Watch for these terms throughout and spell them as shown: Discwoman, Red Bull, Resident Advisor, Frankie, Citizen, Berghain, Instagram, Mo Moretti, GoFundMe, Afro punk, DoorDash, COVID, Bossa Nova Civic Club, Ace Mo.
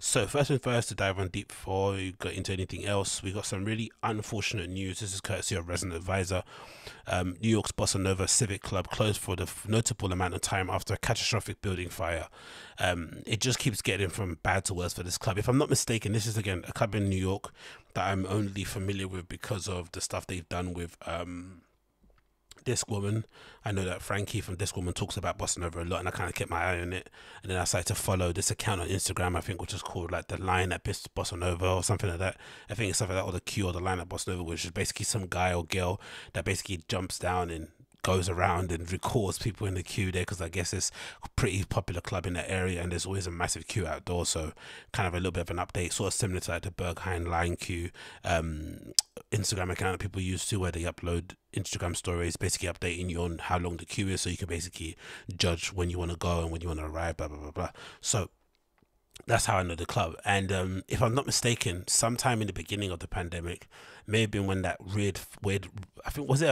So first and first, to dive on deep before we got into anything else, we got some really unfortunate news. This is courtesy of Resident Advisor. New York's Bossa Nova Civic Club closed for the notable amount of time after a catastrophic building fire. It just keeps getting from bad to worse for this club. If I'm not mistaken, this is again a club in New York that I'm only familiar with because of the stuff they've done with Discwoman. I know that Frankie from Discwoman talks about Bossa Nova a lot, and I kind of kept my eye on it, and then I started to follow this account on Instagram, I think, which is called like The Line at Bossa Nova or something like that. I think it's something like that, or The Q or The Line at Bossa Nova, which is basically some guy or girl that basically jumps down and goes around and records people in the queue there, because I guess it's a pretty popular club in that area and there's always a massive queue outdoors. So kind of a little bit of an update, sort of similar to like the Berghain line queue Instagram account that people use too, where they upload Instagram stories basically updating you on how long the queue is, so you can basically judge when you want to go and when you want to arrive, blah blah blah blah. So that's how I know the club. And if I'm not mistaken, sometime in the beginning of the pandemic, may have been when that weird I think, was it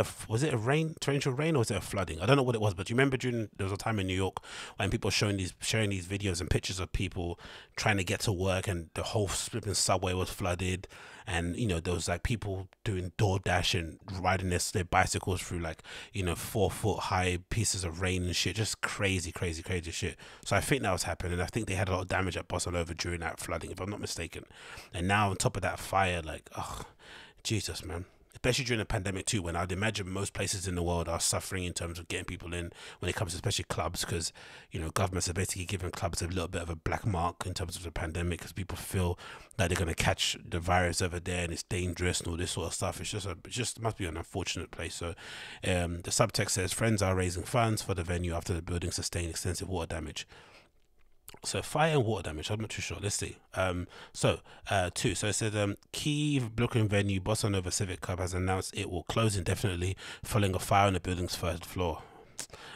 a torrential rain, or was it a flooding? I don't know what it was, but you remember there was a time in New York when people sharing these videos and pictures of people trying to get to work, and the whole flipping subway was flooded, and you know there was like people doing DoorDash and riding their bicycles through like, you know, 4 foot high pieces of rain and shit, just crazy shit. So I think that was happening, and I think they had a lot of damage at Bossa Nova during that flooding, if I'm not mistaken. And now on top of that fire, like, oh Jesus, man, especially during the pandemic too, when I'd imagine most places in the world are suffering in terms of getting people in when it comes to especially clubs, because you know governments are basically giving clubs a little bit of a black mark in terms of the pandemic, because people feel that they're going to catch the virus over there and it's dangerous and all this sort of stuff. It's just it must be an unfortunate place. So the subtext says friends are raising funds for the venue after the building sustained extensive water damage. So fire and water damage, I'm not too sure, let's see. So it said key Brooklyn venue Bossa Nova Civic Club has announced it will close indefinitely following a fire on the building's first floor.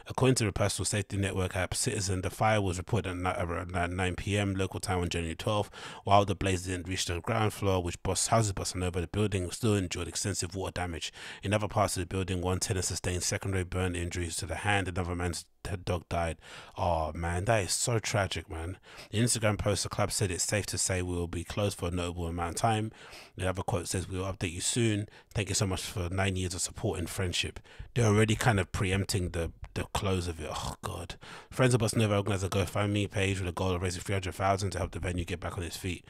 According to the personal safety network app Citizen, the fire was reported at around 9 p.m. local time on January 12th. While the blaze didn't reach the ground floor, which houses Bossa Nova, the building still endured extensive water damage. In other parts of the building, one tenant sustained secondary burn injuries to the hand, another man's dog died. Oh man, that is so tragic, man. The Instagram post, the club said it's safe to say we will be closed for a notable amount of time. The other quote says, we will update you soon. Thank you so much for 9 years of support and friendship. They're already kind of preempting the close of it. Oh god. Friends of Bossa Nova organized a GoFundMe page with a goal of raising $300,000 to help the venue get back on its feet.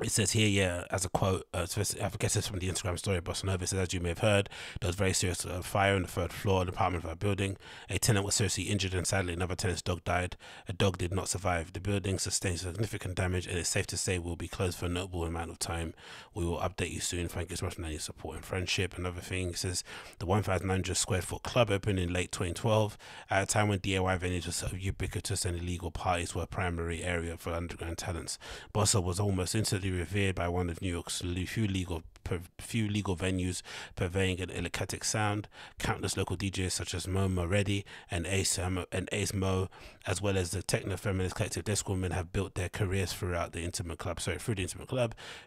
It says here, yeah, as a quote, I guess it's from the Instagram story of Bossa Nova. It says, as you may have heard, there was very serious fire on the third floor of an apartment of our building. A tenant was seriously injured, and sadly another tenant's dog died. A dog did not survive. The building sustained significant damage, and it's safe to say we'll be closed for a notable amount of time. We will update you soon. Thank you so much for your support and friendship. Another thing, it says the 1,900 square foot club opened in late 2012 at a time when DIY venues were so ubiquitous and illegal parties were a primary area for underground talents. Bossa was almost instantly revered by one of New York's few legal venues, purveying an eclectic sound. Countless local DJs such as Mo Moretti and Ace Mo, as well as the techno-feminist collective Discwoman, have built their careers through the Intimate Club.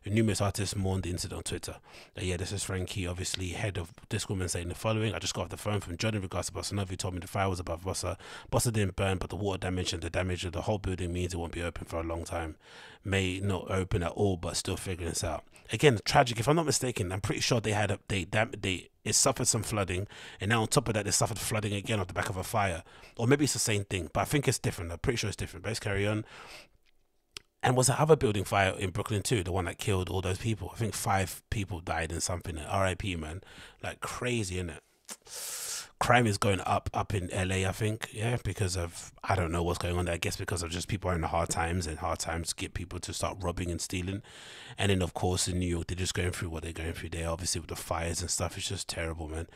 Numerous artists mourned the incident on Twitter. Yeah, this is Frankie, obviously head of Discwoman, saying the following: I just got off the phone from John in regards to Bossa Nova, who told me the fire was above Bossa. Bossa didn't burn, but the water damage and the damage of the whole building means it won't be open for a long time. May not open at all, but still figuring this out. Again, tragic. If I'm not mistaken, I'm pretty sure it suffered some flooding, and now on top of that they suffered flooding again off the back of a fire, or maybe it's the same thing, but I think it's different. I'm pretty sure it's different, but let's carry on. And was the other building fire in Brooklyn too, the one that killed all those people? I think 5 people died in something. R.I.P. man, like crazy, isn't it? Crime is going up in LA, I think, yeah, because of, I don't know what's going on there, I guess because of just people are in hard times, and hard times get people to start robbing and stealing. And then of course in New York, they're just going through what they're going through there, obviously with the fires and stuff. It's just terrible, man.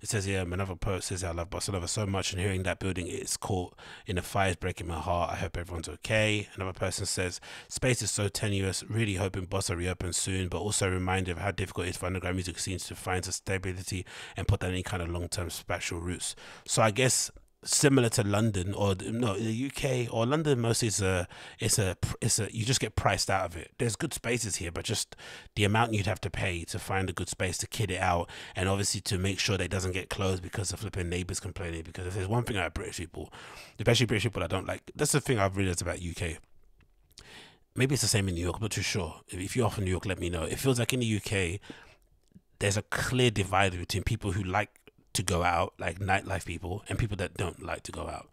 It says here, another post says, I love Bossa Nova so much, and hearing that building is caught in the fires breaking my heart. I hope everyone's okay. Another person says, space is so tenuous, really hoping Bossa reopens soon, but also a reminder of how difficult it is for underground music scenes to find stability and put down any kind of long-term special roots. So I guess similar to London, or no, the UK or London mostly, it's a you just get priced out of it. There's good spaces here, but just the amount you'd have to pay to find a good space to kid it out, and obviously to make sure that it doesn't get closed because of flipping neighbors complaining. Because if there's one thing about British people, especially British people, I don't like, that's the thing I've realized about UK. maybe it's the same in New York, I'm not too sure. If you're from New York, let me know. It feels like in the UK, there's a clear divide between people who like to go out, like nightlife people, and people that don't like to go out.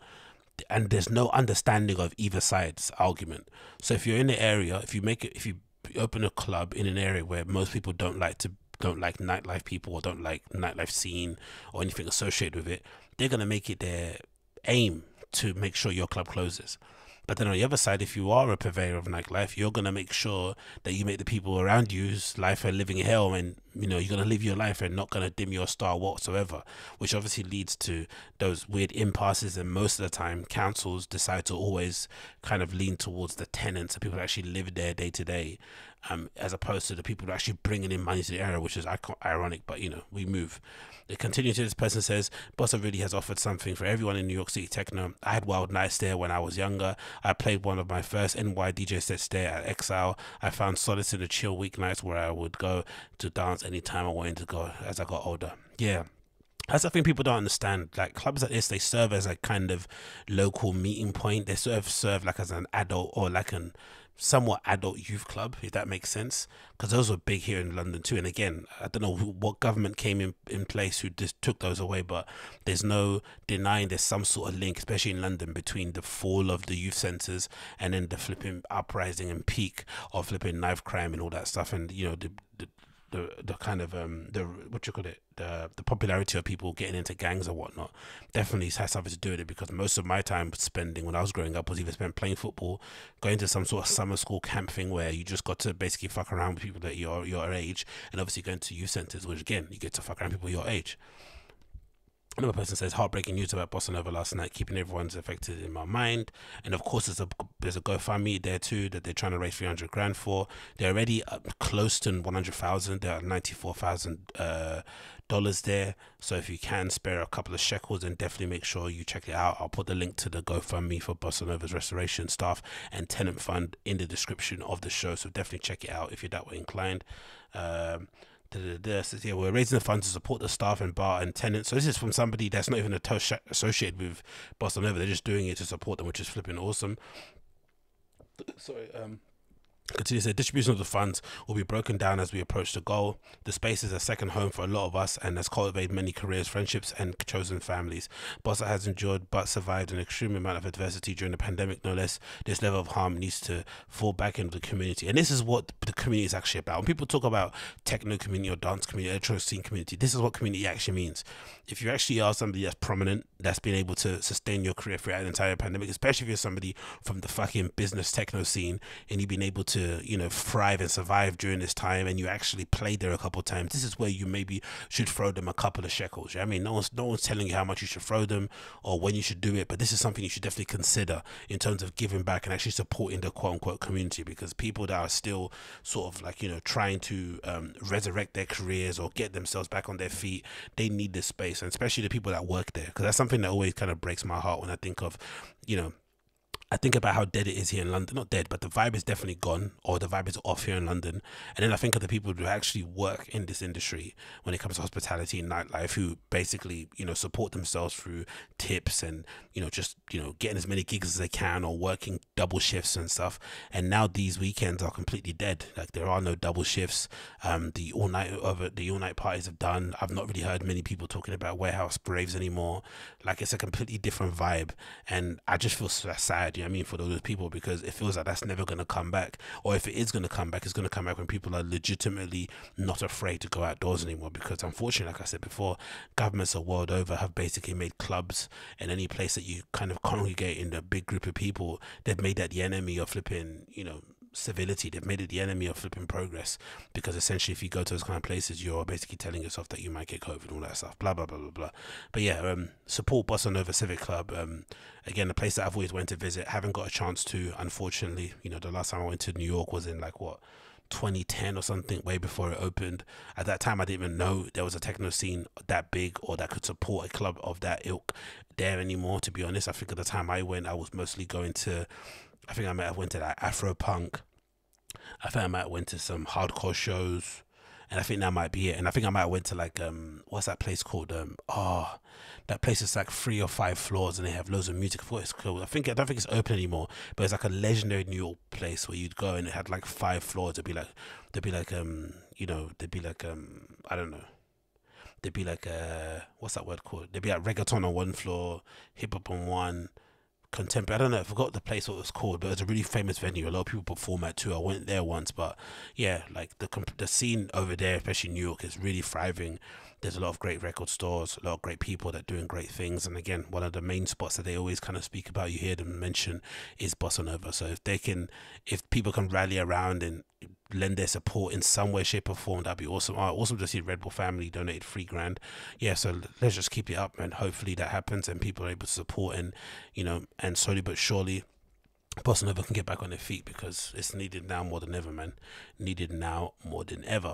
And there's no understanding of either side's argument. So if you're in the area, if you make it, if you open a club in an area where most people don't like nightlife people or don't like nightlife scene or anything associated with it, they're going to make it their aim to make sure your club closes. But then on the other side, if you are a purveyor of nightlife, you're going to make sure that you make the people around you's life a living hell, and you know you're going to live your life and not going to dim your star whatsoever, which obviously leads to those weird impasses. And most of the time, councils decide to always kind of lean towards the tenants, the people that actually live there day to day, as opposed to the people that are actually bringing in money to the area, which is ironic, but you know, we move. It continues. This person says, Bossa really has offered something for everyone in New York City techno. I had wild nights there when I was younger. I played one of my first NY DJ sets there at Exile. I found solace in the chill weeknights where I would go to dance anytime I wanted to go as I got older. Yeah. That's something people don't understand. Like clubs like this, they serve as a kind of local meeting point. They sort of serve like as an adult or like an somewhat adult youth club, if that makes sense, because those were big here in London too. And again, I don't know what government came in place who just took those away, but there's no denying there's some sort of link, especially in London, between the fall of the youth centres and then the flipping uprising and peak of flipping knife crime and all that stuff. And you know, the kind of the popularity of people getting into gangs or whatnot definitely has something to do with it, because most of my time spending when I was growing up was either spent playing football, going to some sort of summer school camp thing where you just got to basically fuck around with people that your age, and obviously going to youth centres, which again you get to fuck around with people your age. Another person says, heartbreaking news about Bossa Nova last night, keeping everyone's affected in my mind. And of course, there's a GoFundMe there too that they're trying to raise 300 grand for. They're already up close to 100,000. They're at $94,000 there. So if you can spare a couple of shekels, then definitely make sure you check it out. I'll put the link to the GoFundMe for Bossa Nova's restoration staff and tenant fund in the description of the show. So definitely check it out if you're that way inclined. Yeah, we're raising the funds to support the staff and bar and tenants. So this is from somebody that's not even associated with Bossa Nova. They're just doing it to support them, which is flipping awesome. Sorry. Continue to say, distribution of the funds will be broken down as we approach the goal. The space is a second home for a lot of us and has cultivated many careers, friendships and chosen families. Bossa has endured but survived an extreme amount of adversity during the pandemic, no less. This level of harm needs to fall back into the community. And this is what the community is actually about. When people talk about techno community or dance community, electro scene community, this is what community actually means. If you actually are somebody that's prominent, that's been able to sustain your career throughout an entire pandemic, especially if you're somebody from the fucking business techno scene and you've been able to you know, thrive and survive during this time, and you actually played there a couple of times, this is where you maybe should throw them a couple of shekels. You know what I mean? No one's telling you how much you should throw them or when you should do it, but this is something you should definitely consider in terms of giving back and actually supporting the quote-unquote community, because people that are still sort of like, you know, trying to resurrect their careers or get themselves back on their feet, they need this space, and especially the people that work there, because that's something that always kind of breaks my heart when I think of, you know, I think about how dead it is here in London. Not dead, but the vibe is definitely gone, or the vibe is off here in London. And then I think of the people who actually work in this industry when it comes to hospitality and nightlife, who basically, you know, support themselves through tips and, you know, just, you know, getting as many gigs as they can or working double shifts and stuff. And now these weekends are completely dead. Like there are no double shifts. The all night parties are done. I've not really heard many people talking about warehouse raves anymore. Like it's a completely different vibe, and I just feel so sad. You know what I mean, for those people, because it feels like that's never going to come back, or if it is going to come back, it's going to come back when people are legitimately not afraid to go outdoors anymore, because unfortunately, like I said before, governments the world over have basically made clubs and any place that you kind of congregate in a big group of people, they've made that the enemy of flipping, you know, civility. They've made it the enemy of flipping progress, because essentially if you go to those kind of places, you're basically telling yourself that you might get COVID and all that stuff, blah blah blah blah blah. But yeah, support Bossa Nova Civic Club. Again, the place that I've always went to visit, haven't got a chance to, unfortunately. You know, the last time I went to New York was in like what, 2010 or something, way before it opened. At that time I didn't even know there was a techno scene that big or that could support a club of that ilk there anymore, to be honest. I think at the time I went, I was mostly going to, I think I might have went to like Afro punk. I think I might have went to some hardcore shows, and I think that might be it. And I think I might have went to like what's that place called? That place is like 3 or 5 floors, and they have loads of music. I forgot it's called. I don't think it's open anymore, but it's like a legendary New York place where you'd go and it had like 5 floors. I don't know. There'd be like what's that word called? There'd be like reggaeton on 1 floor, hip hop on 1. Contemporary, I don't know, I forgot the place what it was called, but it's a really famous venue. A lot of people perform at too. I went there once, but yeah, like the scene over there, especially New York, is really thriving. There's a lot of great record stores, a lot of great people that are doing great things. And again, one of the main spots that they always kind of speak about, you hear them mention, is Bossa Nova. So if people can rally around and lend their support in some way, shape or form, that'd be awesome. Awesome to see Red Bull family donated $3,000. Yeah, so let's just keep it up, and hopefully that happens and people are able to support, and you know, and slowly but surely Bossa Nova can get back on their feet, because it's needed now more than ever, man. Needed now more than ever.